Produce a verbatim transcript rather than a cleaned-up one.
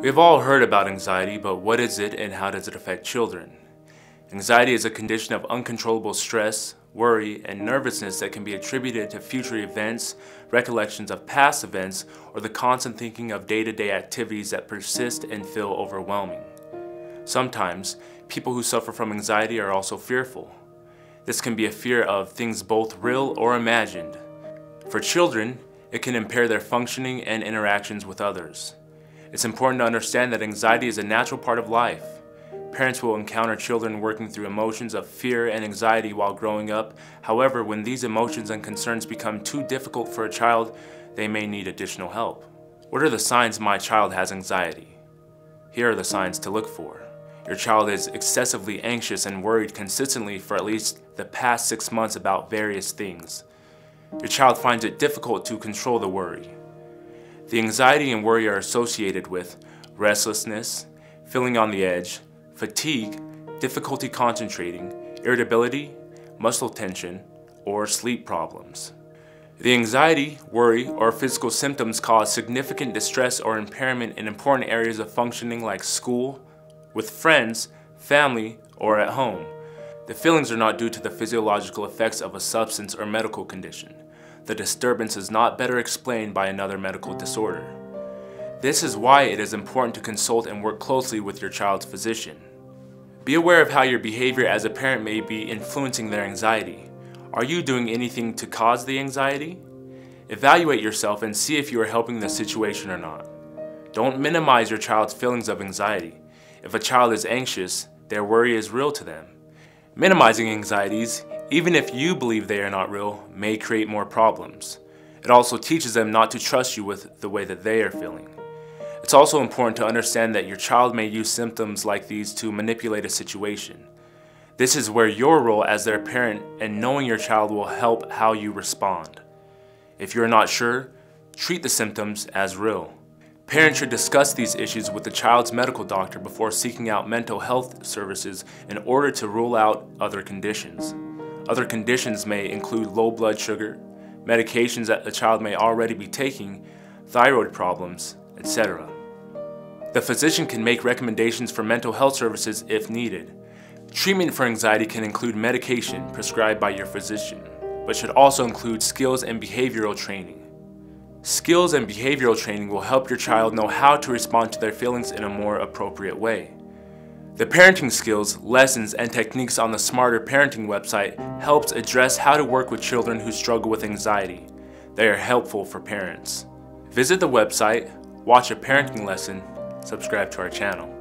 We've all heard about anxiety, but what is it and how does it affect children? Anxiety is a condition of uncontrollable stress, worry, and nervousness that can be attributed to future events, recollections of past events, or the constant thinking of day-to-day activities that persist and feel overwhelming. Sometimes, people who suffer from anxiety are also fearful. This can be a fear of things both real or imagined. For children, it can impair their functioning and interactions with others. It's important to understand that anxiety is a natural part of life. Parents will encounter children working through emotions of fear and anxiety while growing up. However, when these emotions and concerns become too difficult for a child, they may need additional help. What are the signs my child has anxiety? Here are the signs to look for. Your child is excessively anxious and worried consistently for at least the past six months about various things. Your child finds it difficult to control the worry. The anxiety and worry are associated with restlessness, feeling on the edge, fatigue, difficulty concentrating, irritability, muscle tension, or sleep problems. The anxiety, worry, or physical symptoms cause significant distress or impairment in important areas of functioning like school, with friends, family, or at home. The feelings are not due to the physiological effects of a substance or medical condition. The disturbance is not better explained by another medical disorder. This is why it is important to consult and work closely with your child's physician. Be aware of how your behavior as a parent may be influencing their anxiety. Are you doing anything to cause the anxiety? Evaluate yourself and see if you are helping the situation or not. Don't minimize your child's feelings of anxiety. If a child is anxious, their worry is real to them. Minimizing anxieties, even if you believe they are not real, may create more problems. It also teaches them not to trust you with the way that they are feeling. It's also important to understand that your child may use symptoms like these to manipulate a situation. This is where your role as their parent and knowing your child will help how you respond. If you're not sure, treat the symptoms as real. Parents should discuss these issues with the child's medical doctor before seeking out mental health services in order to rule out other conditions. Other conditions may include low blood sugar, medications that the child may already be taking, thyroid problems, et cetera. The physician can make recommendations for mental health services if needed. Treatment for anxiety can include medication prescribed by your physician, but should also include skills and behavioral training. Skills and behavioral training will help your child know how to respond to their feelings in a more appropriate way. The parenting skills, lessons, and techniques on the Smarter Parenting website helps address how to work with children who struggle with anxiety. They are helpful for parents. Visit the website, watch a parenting lesson, subscribe to our channel.